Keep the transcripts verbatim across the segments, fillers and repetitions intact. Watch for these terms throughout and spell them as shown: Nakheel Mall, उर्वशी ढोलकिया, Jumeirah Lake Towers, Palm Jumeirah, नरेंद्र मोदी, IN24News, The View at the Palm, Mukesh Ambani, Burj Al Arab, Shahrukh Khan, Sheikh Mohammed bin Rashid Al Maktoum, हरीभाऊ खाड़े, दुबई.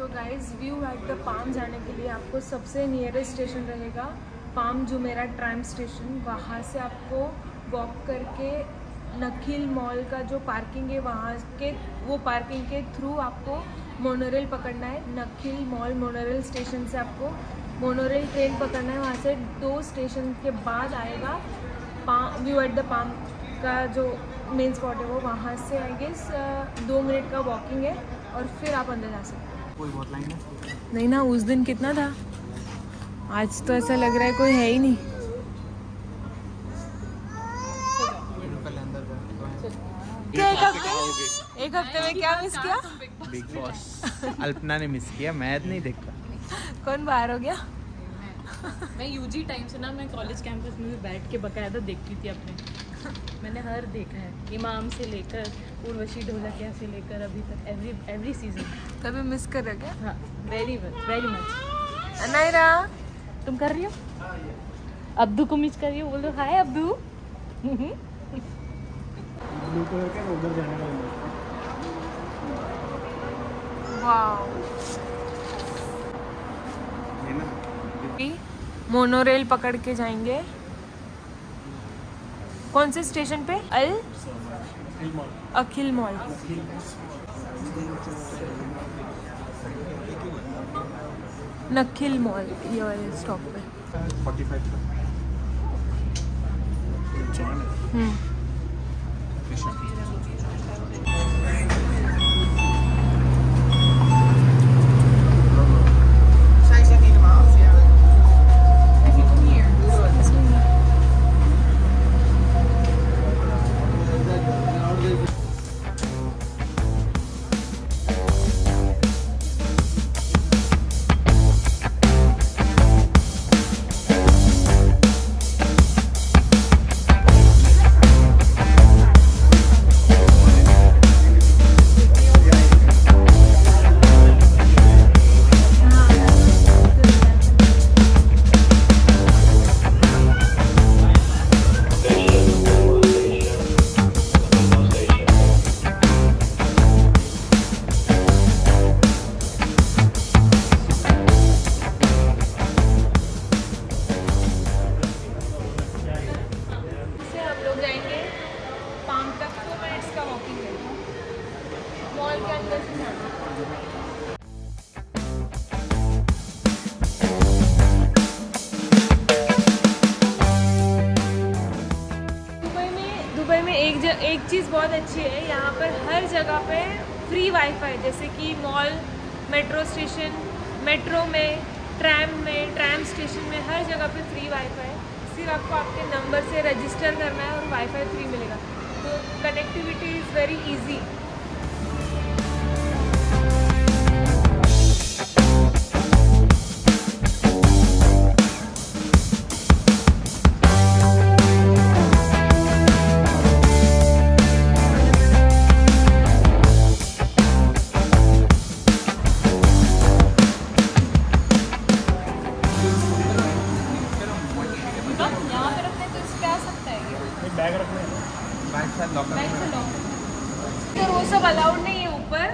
So guys view at the palm जाने के लिए आपको सबसे नियरेस्ट स्टेशन रहेगा पाम जुमेरा ट्रैम स्टेशन। वहाँ से आपको वॉक करके नखील मॉल का जो पार्किंग है वहाँ के वो पार्किंग के थ्रू आपको मोनोरेल पकड़ना है। नखील मॉल मोनोरेल स्टेशन से आपको मोनोरेल ट्रेन पकड़ना है। वहाँ से दो स्टेशन के बाद आएगा palm view at the palm का जो मेन स्पॉट है वो। वहाँ से आई गेस दो मिनट का वॉकिंग है और फिर आप अंदर जा सकते हैं। कोई बहुत लाइन है नहीं ना, उस दिन कितना था, आज तो ऐसा लग रहा है कोई है ही नहीं। एक हफ्ते में क्या मिस किया? Big boss. अल्पना ने मिस किया, मैं नहीं देखता। कौन बाहर हो गया? मैं यूजी टाइम से ना मैं कॉलेज कैंपस में भी बैठ के बकायदा देखती थी अपने। मैंने हर देखा है, इमाम से लेकर उर्वशी ढोलकिया से लेकर अभी तक एवरी एवरी सीजन। तभी मिस कर रहे क्या? हाँ, very much very much. Anaira तुम कर रही हो? अब्दू को मिस कर रही हो? बोलो हाय अब्दू। मोनोरेल पकड़ के जाएंगे। कौन से स्टेशन पे? अल अखिल मॉल। नखील मॉल ये वाले स्टॉप पे। एक चीज़ बहुत अच्छी है, यहाँ पर हर जगह पे फ्री वाईफाई, जैसे कि मॉल, मेट्रो स्टेशन, मेट्रो में, ट्रैम में, ट्रैम स्टेशन में, हर जगह पे फ्री वाईफाई। सिर्फ आपको आपके नंबर से रजिस्टर करना है और वाईफाई फ्री मिलेगा। तो कनेक्टिविटी इज़ वेरी इजी। तो वो सब अलाउड नहीं है ऊपर,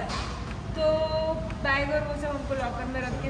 तो बैग और वो सब हमको लॉकर में रख के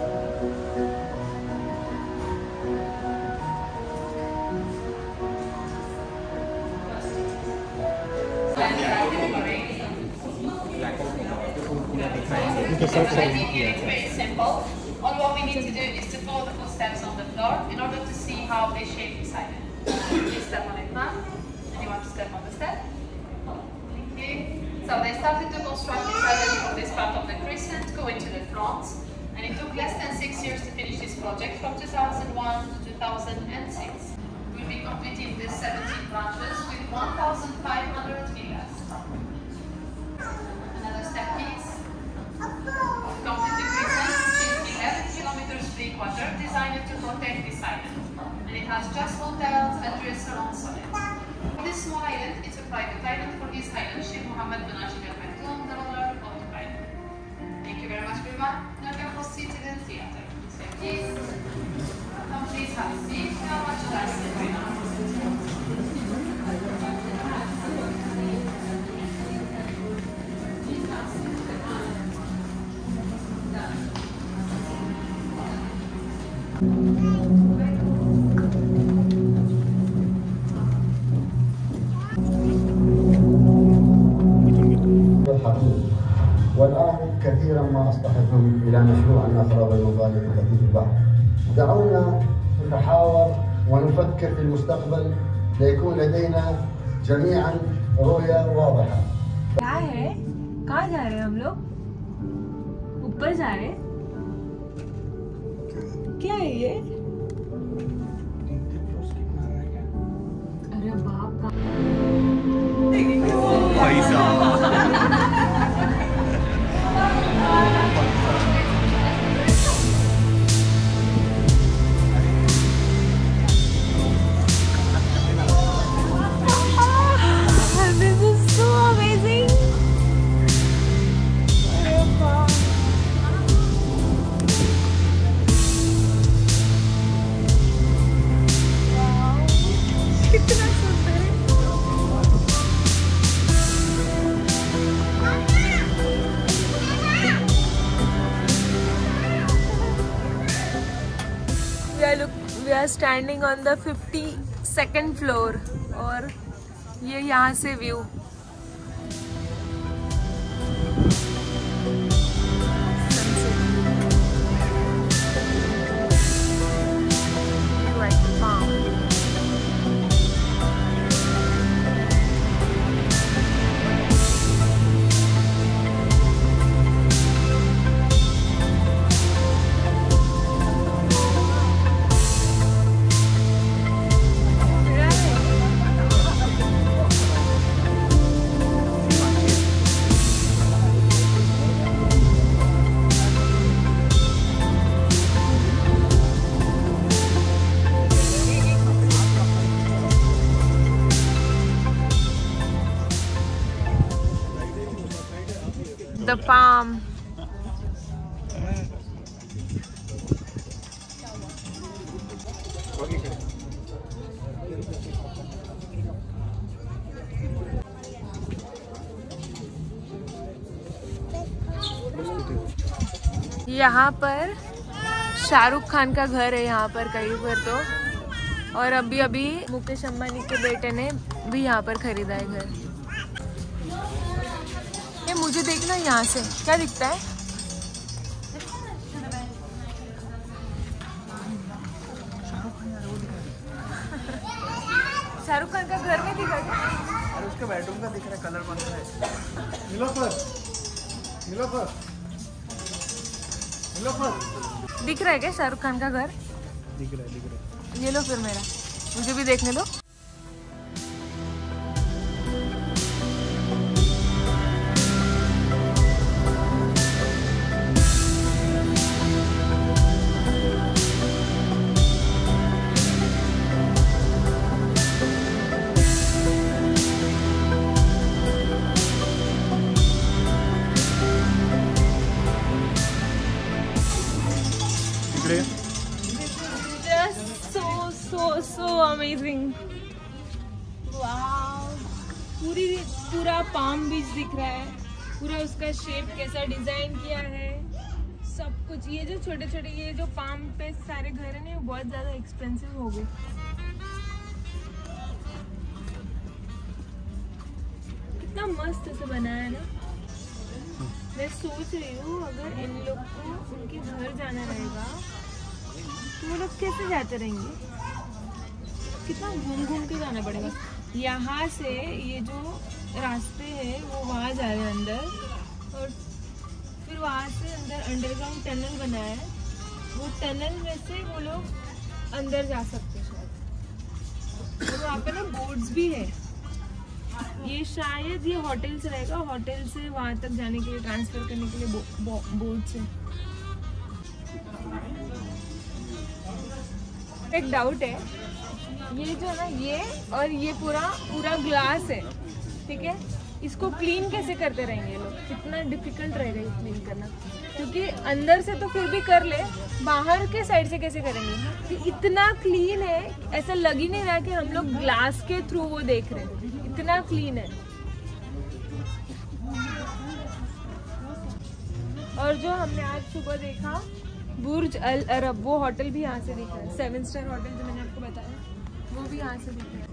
All what we need to do is to follow the footsteps on the floor in order to see how they shape inside it. You step on it now, and you want to step on the step. So they started to construct the saddle from this part of the crescent going to the front, and it took less than six years to finish this project from two thousand one to two thousand six. We'll be completing these seventeen branches with one thousand five hundred villas. Another step is complete the crescent, which is eleven. concept designed to protect this island, and it has just hotels and restaurants on it. For this small island, it's a private island. For his island, Sheikh Mohammed bin Rashid Al Maktoum, the ruler of Dubai. Thank you very much, everyone. Now we are proceeding to the theater. So please, come please have a seat. Now what should I say right now? والآن كثيرا ما أصبحتم إلى مشروع النصر والمظالم التي في البحر. دعونا نتحاور ونفكر في المستقبل ليكون لدينا جميعا رؤية واضحة. क्या है? कहाँ जा रहे हैं हम लोग? ऊपर जा रहे हैं? क्या है ये? अरे बाप standing on the fifty second floor और ये यहाँ से व्यू The palm. यहाँ पर शाहरुख खान का घर है, यहाँ पर कहीं पर तो, और अभी अभी मुकेश अंबानी के बेटे ने भी यहाँ पर खरीदा है घर। मुझे देखना यहाँ से क्या दिखता है। शाहरुख खान का घर में दिखा क्या? अरे उसके बेडरूम का दिख रहा है, कलर बनता है। नीलोफर, नीलोफर, नीलोफर। दिख रहा है क्या शाहरुख खान का घर? दिख रहा है, दिख रहा है। ये लो फिर मेरा, मुझे भी देखने दो। पूरी पूरा पाम बीच दिख रहा है, पूरा उसका शेप कैसा डिजाइन किया है, सब कुछ। ये जो छोटे छोटे ये जो पाम पे सारे घर है ना, वो बहुत ज्यादा एक्सपेंसिव हो गए। कितना मस्त इसे बनाया है ना। मैं सोच रही हूँ अगर इन लोग को उनके घर जाना रहेगा तो वो लोग कैसे जाते रहेंगे, कितना घूम घूम के जाना पड़ेगा। यहाँ से ये जो रास्ते हैं वो वहाँ जा रहे हैं अंदर, और फिर वहाँ से अंदर अंडरग्राउंड टनल बनाया है, वो टनल में से वो लोग अंदर जा सकते हैं शायद। और वहाँ पे ना बोर्ड्स भी है। ये शायद ये होटल से रहेगा, होटल से वहाँ तक जाने के लिए, ट्रांसफर करने के लिए बो, बो, बोर्ड्स है। एक डाउट है, ये जो ना ये और ये पूरा पूरा ग्लास है, ठीक है, इसको क्लीन कैसे करते रहेंगे लोग? कितना डिफिकल्ट रहेगा ये क्लीन करना, क्योंकि अंदर से तो फिर भी कर ले, बाहर के साइड से कैसे करेंगे? कि इतना क्लीन है, ऐसा लग ही नहीं रहा कि हम लोग ग्लास के थ्रू वो देख रहे हैं, इतना क्लीन है। और जो हमने आज सुबह देखा बुर्ज अल अरब, वो होटल भी यहाँ से दिखा है, सेवन स्टार होटल जो मैंने आपको बताया वो भी यहाँ से दिख रहा है।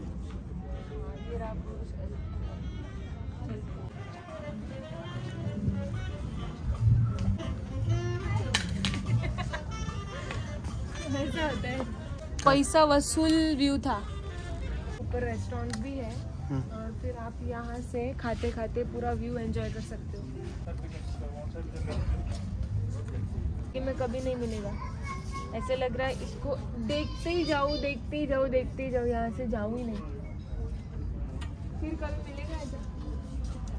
ऐसा होता है, पैसा वसूल व्यू था। ऊपर रेस्टोरेंट भी है और फिर आप यहाँ से खाते खाते पूरा व्यू एंजॉय कर सकते हो। ये मैं कभी नहीं मिलेगा, ऐसे लग रहा है इसको देखते ही जाओ देखते ही जाओ देखते ही जाओ, यहाँ से जाऊँ ही नहीं। फिर कभी मिलेगा ऐसा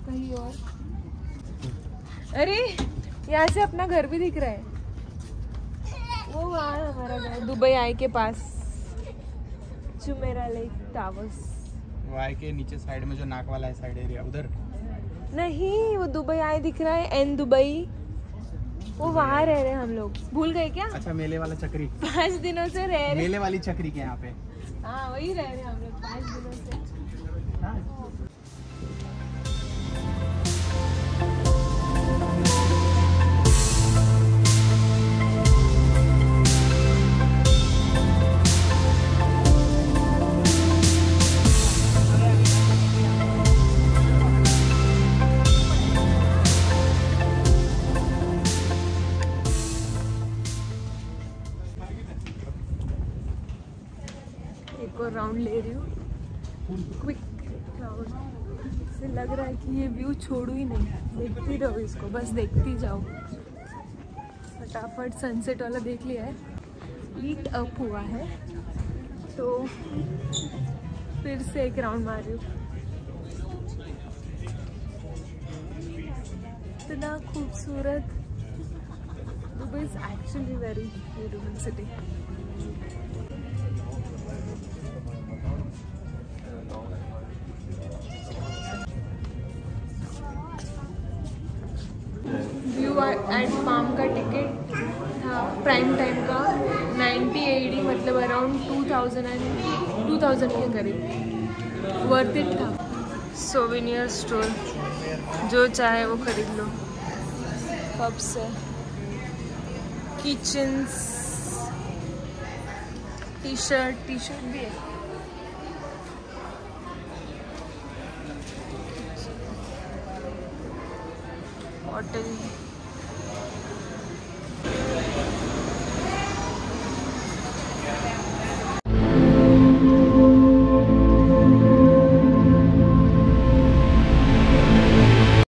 कहीं और। अरे यहाँ से अपना घर भी दिख रहा है, वो वहाँ हमारा घर दुबई आए के पास, जुमेरा लेक टावर्स। वो आए के नीचे साइड में जो नाक वाला है साइड एरिया, उधर नहीं, वो दुबई आए दिख रहा है, एन दुबई, वो वहाँ रह रहे हैं हम लोग, भूल गए क्या? अच्छा, मेले वाला चक्री, पाँच दिनों से रह रहे, मेले वाली चक्री के यहाँ पे, हाँ वही रह रहे हम लोग पाँच दिनों से। हाँ। राउंड ले रही हूँ क्विक से, लग रहा है कि ये व्यू छोड़ू ही नहीं, देखती रहो इसको, बस देखती जाओ। फटाफट सनसेट वाला देख लिया है, हीट अप हुआ है तो फिर से एक राउंड मार रही हूँ। इतना खूबसूरत, दुबई is actually very beautiful city. And palm का टिकट था प्राइम टाइम का नाइन्टी ए डी, मतलब around two thousand and two thousand के करीब, वर्थ इट था। सोविनियर स्टोर, जो चाहे वो खरीद लो, पब्स है, kitchens, T shirt T shirt भी है। होटल